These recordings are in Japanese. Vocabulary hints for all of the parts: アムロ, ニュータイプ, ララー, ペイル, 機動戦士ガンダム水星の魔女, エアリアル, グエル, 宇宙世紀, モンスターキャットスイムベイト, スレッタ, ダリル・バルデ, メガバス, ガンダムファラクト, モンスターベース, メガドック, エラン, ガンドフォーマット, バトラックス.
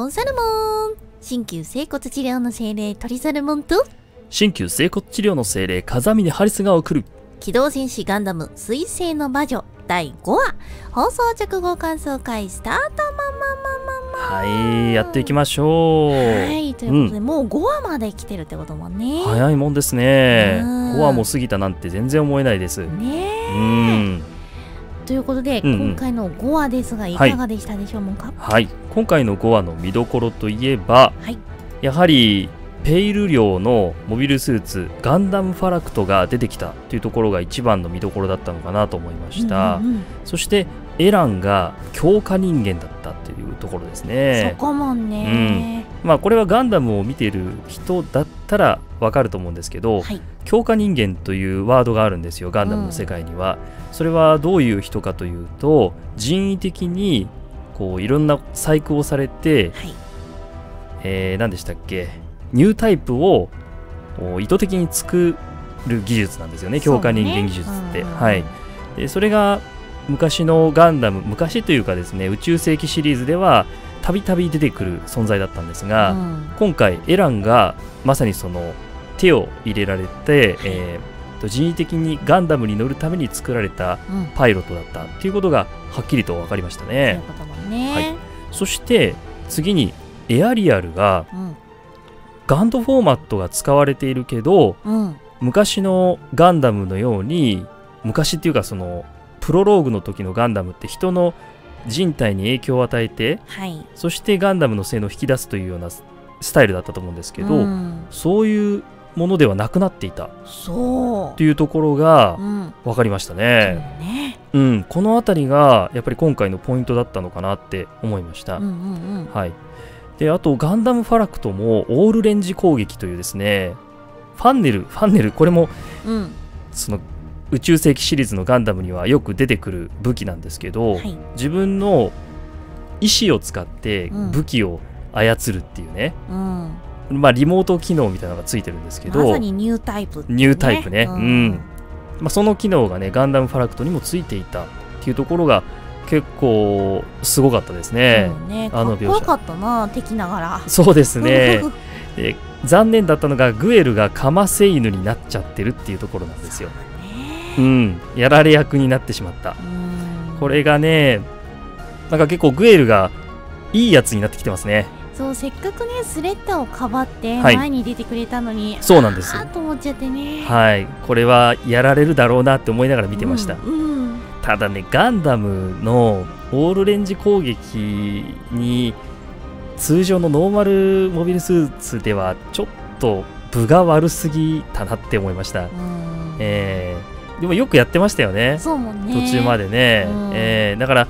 コンサルモン、鍼灸整骨治療の精霊トリサルモンと鍼灸整骨治療の精霊風峰ハリスが送る機動戦士ガンダム水星の魔女第5話放送直後感想会スタート。はい、やっていきましょう。はい、ということで、もう5話まで来てるってこともね。早いもんですね。5話も過ぎたなんて全然思えないです。ねえ。ということで、今回の5話ですが、いかがでしたでしょうか。はい、今回の5話の見どころといえば、やはりペイル寮のモビルスーツガンダムファラクトが出てきたというところが一番の見どころだったのかなと思いました。そしてエランが強化人間だったっていうところですね。そこもね、まあこれはガンダムを見ている人だったらわかると思うんですけど、強化人間というワードがあるんですよ、ガンダムの世界には。それはどういう人かというと、人為的にこういろんな細工をされて、何でしたっけ、ニュータイプを意図的に作る技術なんですよね、強化人間技術って。はい、でそれが昔のガンダム、昔というかですね、宇宙世紀シリーズではたびたび出てくる存在だったんですが、今回エランがまさにその手を入れられて、人為的にガンダムに乗るために作られたパイロットだったということがはっきりと分かりましたね。そして次にエアリアルが、ガンドフォーマットが使われているけど、昔のガンダムのように、昔っていうかそのプロローグの時のガンダムって人の人体に影響を与えて、そしてガンダムの性能を引き出すというようなスタイルだったと思うんですけど、そういうものではなくなっていたというところが分かりましたね。この辺りがやっぱり今回のポイントだったのかなって思いました。であとガンダムファラクトもオールレンジ攻撃というですね、ファンネル、これもその宇宙世紀シリーズのガンダムにはよく出てくる武器なんですけど、自分の意思を使って武器を操るっていうね、まあリモート機能みたいなのがついてるんですけど、まさにニュータイプ、ね、まあその機能がねガンダムファラクトにもついていたっていうところが結構すごかったですね。あの描写かっこよかったな、敵ながら。そうですね。残念だったのがグエルがかませ犬になっちゃってるっていうところなんですよ。やられ役になってしまった。これがね、なんか結構グエルがいいやつになってきてますね。そう、せっかくねスレッタをかばって前に出てくれたのに、そうなんです。あーと思っちゃってね。はい、これはやられるだろうなって思いながら見てました。ただね、ガンダムのオールレンジ攻撃に通常のノーマルモビルスーツではちょっと分が悪すぎたなって思いました。でもよくやってましたよね、そうもんね、途中までね。だから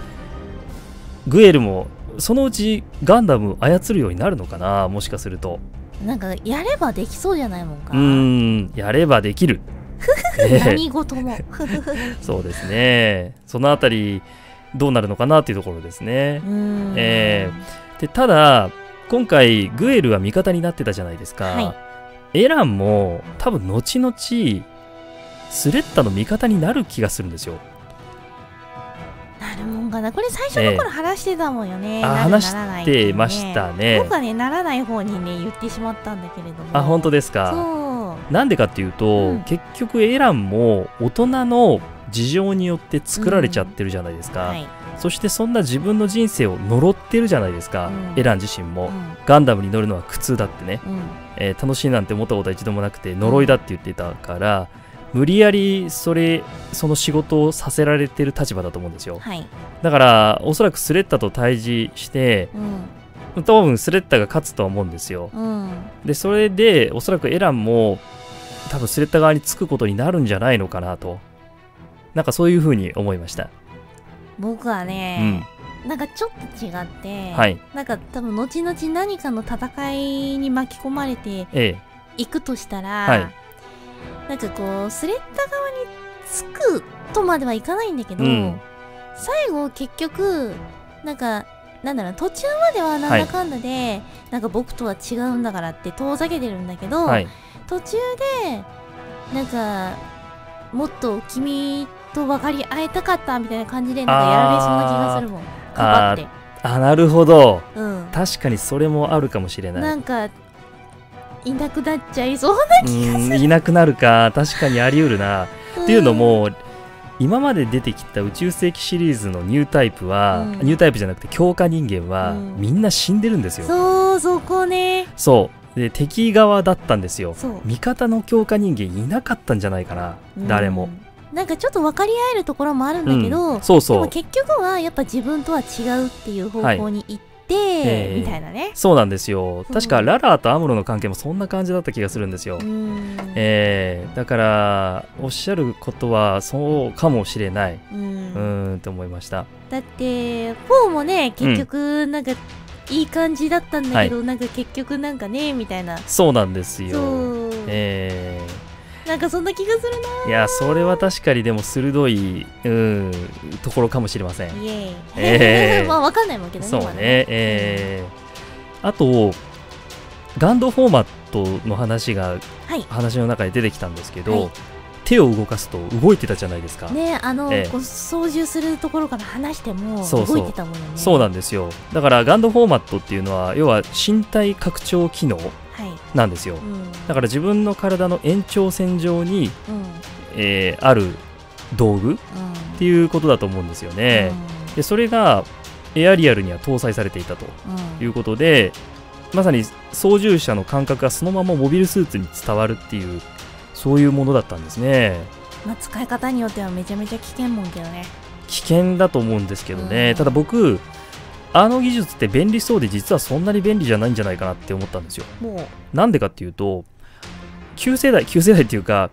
グエルもそのうちガンダム操るようになるのかな、もしかすると。なんかやればできそうじゃないもんか。やればできる。何事も。そうですね。そのあたりどうなるのかなっていうところですね。でただ今回グエルは味方になってたじゃないですか。エランも多分後々スレッタの味方になる気がするんですよ。なるもんかな、これ最初の頃話してたもんよね。話してましたね。僕はねならない方にね言ってしまったんだけれども。あ、本当ですか。なんでかっていうと、結局エランも大人の事情によって作られちゃってるじゃないですか。そしてそんな自分の人生を呪ってるじゃないですか、エラン自身も。ガンダムに乗るのは苦痛だってね、楽しいなんて思ったことは一度もなくて呪いだって言ってたから。無理やりその仕事をさせられてる立場だと思うんですよ。だからおそらくスレッタと対峙して、多分スレッタが勝つとは思うんですよ。でそれでおそらくエランも多分スレッタ側につくことになるんじゃないのかなと、なんかそういうふうに思いました。僕はね、なんかちょっと違って、なんか多分後々何かの戦いに巻き込まれていくとしたら、なんかこうスレッタ側につくとまではいかないんだけど、最後結局なんかなんだろう、途中まではなんだかんだで、なんか僕とは違うんだからって遠ざけてるんだけど、途中でなんかもっと君と分かり合えたかったみたいな感じでなんかやられそうな気がするもん。かばって。あ、なるほど、うん、確かにそれもあるかもしれない。なんかいなくなっちゃいそうな気がする。いなくなるか、確かにあり得るな。っていうのも今まで出てきた宇宙世紀シリーズのニュータイプは、うん、ニュータイプじゃなくて強化人間は、うん、みんな死んでるんですよ。そう、そこね。そうで敵側だったんですよ。味方の強化人間いなかったんじゃないかな、うん、誰も。なんかちょっと分かり合えるところもあるんだけど、うん、そうそう、でも結局はやっぱ自分とは違うっていう方向に行って、はい、みたいなね。そうなんですよ。確かララーとアムロの関係もそんな感じだった気がするんですよ。だからおっしゃることはそうかもしれない。うんと思いました。だって4もね、結局なんかいい感じだったんだけど、なんか結局なんかねみたいな。そうなんですよ。なんかそんな気がするな。いや、それは確かにでも鋭い、うん、ところかもしれません。まあ分かんないわけだね。そうね。あとガンドフォーマットの話が、はい、話の中で出てきたんですけど、はい、手を動かすと動いてたじゃないですか。ね、操縦するところから離しても動いてたもんね。そうなんですよ。だからガンドフォーマットっていうのは要は身体拡張機能なんですよ。だから自分の体の延長線上に、ある道具っていうことだと思うんですよね。でそれがエアリアルには搭載されていたということで、まさに操縦者の感覚がそのままモビルスーツに伝わるっていう、そういうものだったんですね。まあ使い方によってはめちゃめちゃ危険もんけどね。危険だと思うんですけどね。ただ僕あの技術って便利そうで、実はそんなに便利じゃないんじゃないかなって思ったんですよ。なんでかっていうと、旧世代っていうか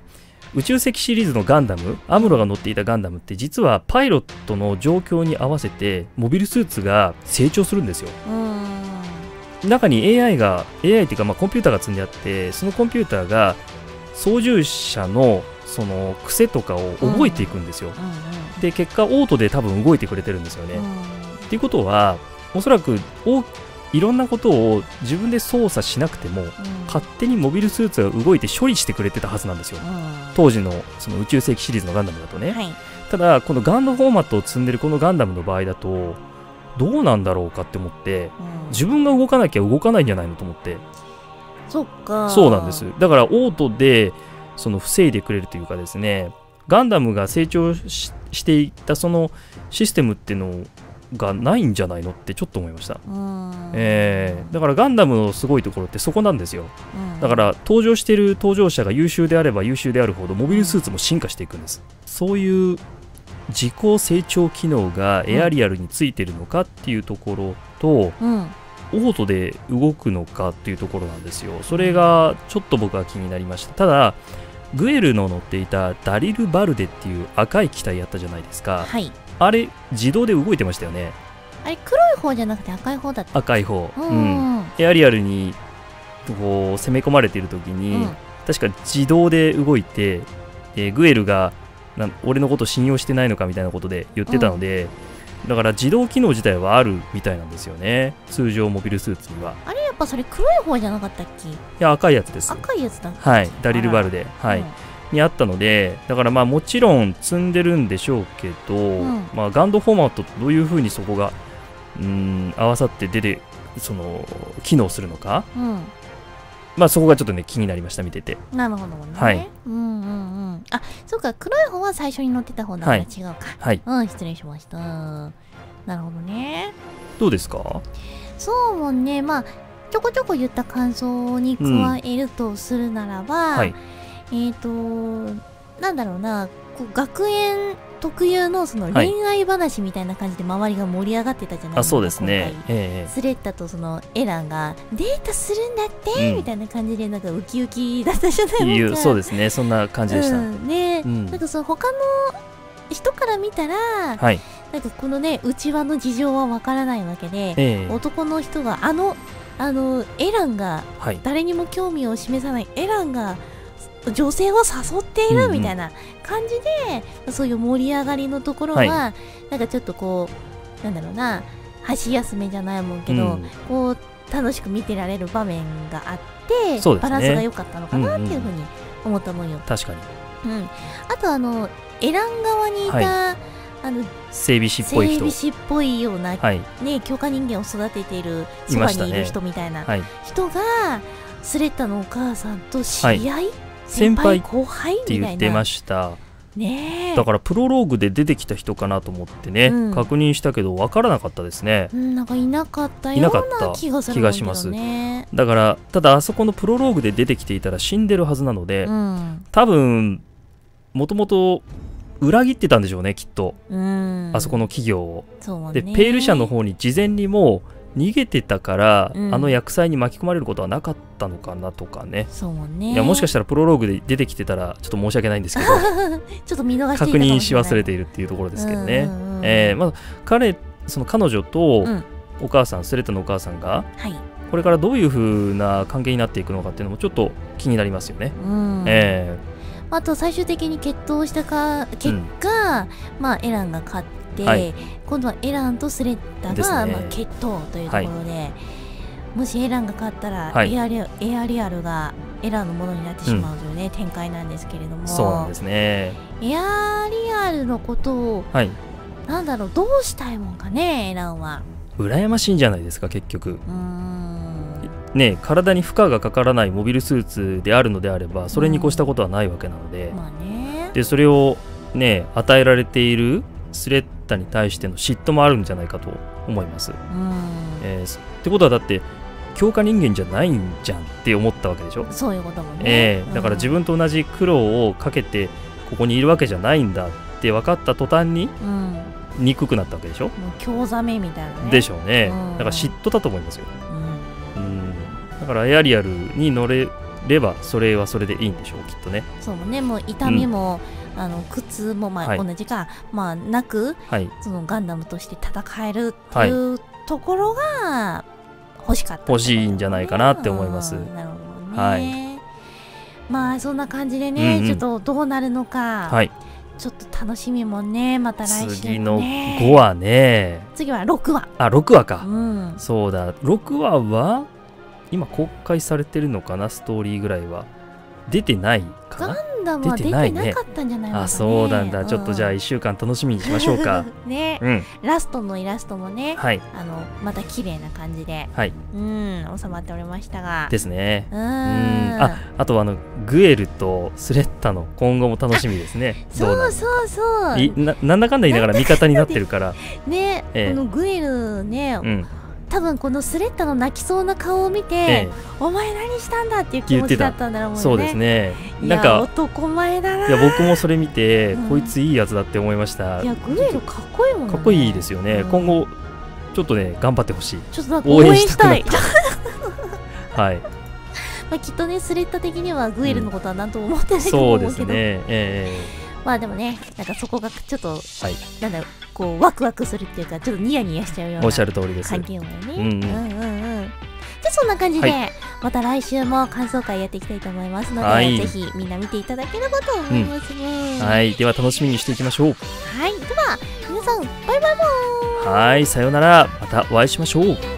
宇宙世紀シリーズのガンダム、アムロが乗っていたガンダムって実はパイロットの状況に合わせてモビルスーツが成長するんですよ。中に AI っていうか、まあコンピューターが積んであって、そのコンピューターが操縦者のその癖とかを覚えていくんですよ。で結果オートで多分動いてくれてるんですよね。っていうことはおそらくいろんなことを自分で操作しなくても、勝手にモビルスーツが動いて処理してくれてたはずなんですよ、当時のその宇宙世紀シリーズのガンダムだとね。ただこのガンドフォーマットを積んでるこのガンダムの場合だとどうなんだろうかって思って、自分が動かなきゃ動かないんじゃないのと思って。そっか。そうなんです。だからオートでその防いでくれるというかですね、ガンダムが成長 していったそのシステムっていうのをがないんじゃないのってちょっと思いました。だからガンダムのすごいところってそこなんですよ。だから登場している登場者が優秀であれば優秀であるほどモビルスーツも進化していくんです。そういう自己成長機能がエアリアルについてるのかっていうところと、オートで動くのかっていうところなんですよ。それがちょっと僕は気になりました。ただグエルの乗っていたダリル・バルデっていう赤い機体やったじゃないですか。あれ自動で動いてましたよね。あれ黒い方じゃなくて赤い方だった。赤い方。エアリアルにこう攻め込まれている時に、確か自動で動いて、グエルが俺のこと信用してないのかみたいなことで言ってたので、だから自動機能自体はあるみたいなんですよね、通常モビルスーツには。あれやっぱそれ黒い方じゃなかったっけ。いや赤いやつです。赤いやつだ。はい、ダリルバルデにあったので、だからまあもちろん積んでるんでしょうけど、まあガンドフォーマットとどういうふうにそこが合わさって出てその機能するのか、まあそこがちょっとね気になりました、見てて。なるほどね。はい。あ、そうか、黒い方は最初に乗ってた方だから違うか。はい。失礼しました。なるほどね。どうですか？そうもね、まあちょこちょこ言った感想に加えるとするならば。はい。なんだろうな、こう学園特有のその恋愛話みたいな感じで周りが盛り上がってたじゃないですか。そうですね。スレッタとそのエランがデートするんだってみたいな感じで、なんかウキウキだったじゃないですか。そうですね、そんな感じでした。ね、なんかその他の人から見たら、なんかこのね内輪の事情はわからないわけで、男の人がエランが誰にも興味を示さないエランが女性を誘っているみたいな感じで、そういう盛り上がりのところは、なんかちょっとこうなんだろうな、箸休めじゃないもんけど、こう楽しく見てられる場面があって、バランスが良かったのかなっていうふうに思ったもんよ。確かに。あとエラン側にいた、整備士っぽい人、整備士っぽいような、はい、ね、強化人間を育てている、そばにいる人みたいな人が、はい、スレッタのお母さんと知り合い、はい、先輩後輩って言ってました。ね、だからプロローグで出てきた人かなと思ってね、うん、確認したけど分からなかったですね、うん、なんかいなかったような気がします。だからただあそこのプロローグで出てきていたら死んでるはずなので、うん、多分もともと裏切ってたんでしょうねきっと、うん、あそこの企業を。そうね、でペール社の方に事前にもう逃げてたから、うん、あの厄災に巻き込まれることはなかったのかなとかね。そうね、いやもしかしたらプロローグで出てきてたらちょっと申し訳ないんですけどちょっと見逃していたかもしれない、確認し忘れているっていうところですけどね。まあ彼女とお母さん、うん、スレッタのお母さんが、はい、これからどういうふうな関係になっていくのかっていうのもちょっと気になりますよね。うん、あと最終的に決闘した結果、うん、まあエランが勝って、はい、今度はエランとスレッタが、まあ決闘というところで、はい、もしエランが勝ったら、はい、エアリアルがエランのものになってしまうという、ね、うん、展開なんですけれども、そうなんですね。エアリアルのことを、はい、なんだろう、どうしたいもんかね、エランは。羨ましいんじゃないですか結局。ね、体に負荷がかからないモビルスーツであるのであればそれに越したことはないわけなので、うん、でそれを、ね、与えられているスレッタに対しての嫉妬もあるんじゃないかと思います。うん、ってことはだって強化人間じゃないんじゃんって思ったわけでしょ。そういうこともね、だから自分と同じ苦労をかけてここにいるわけじゃないんだって分かった途端に、うん、憎くなったわけでしょ。興ざめみたいな、ね、でしょうね、うん、だから嫉妬だと思いますよ。だからエアリアルに乗れればそれはそれでいいんでしょうきっとね。そうね、もう痛みも、うん、苦痛もまあ、はい、同じか、まあ、なく、はい、そのガンダムとして戦えるというところが欲しかった、ね、欲しいんじゃないかなって思います。なるほどね、はい、まあそんな感じでね、うん、うん、ちょっとどうなるのか、はい、ちょっと楽しみもね、また来週、ね、次の5話ね、次は6話。あ、6話か、うん、そうだ、6話は今公開されてるのかな、ストーリーぐらいは出てないかな。ガンダムは出てなかったんじゃないのかね。あ、そうなんだ、うん、ちょっとじゃあ1週間楽しみにしましょうかね、うん、ラストのイラストもね、はい、また綺麗な感じで、はい、うん、収まっておりましたがですね。うん、あとはグエルとスレッタの今後も楽しみですね。そうそうそう、なんだかんだ言いながら味方になってるからね、グエルね、うん、多分このスレッタの泣きそうな顔を見て、お前何したんだっていう気持ちだったんだろうもんね。そうですね、なんか男前だな。いや僕もそれ見て、うん、こいついいやつだって思いました。いやグエルかっこいいもんね。かっこいいですよね、うん、今後ちょっとね頑張ってほしい、ちょっと応援したいはい、まあきっとねスレッタ的にはグエルのことは何とも思ってないと思うけど、うん、そうですね、まあでもね、なんかそこがちょっと、はい、なんだろう、こうワクワクするっていうか、ちょっとニヤニヤしちゃうような関係もね。じゃあそんな感じで、はい、また来週も感想会やっていきたいと思いますので、はい、ぜひみんな見ていただければと思いますね、うん、はい、では楽しみにしていきましょう。はい、では皆さんバイバイもー。はい、さようなら、またお会いしましょう。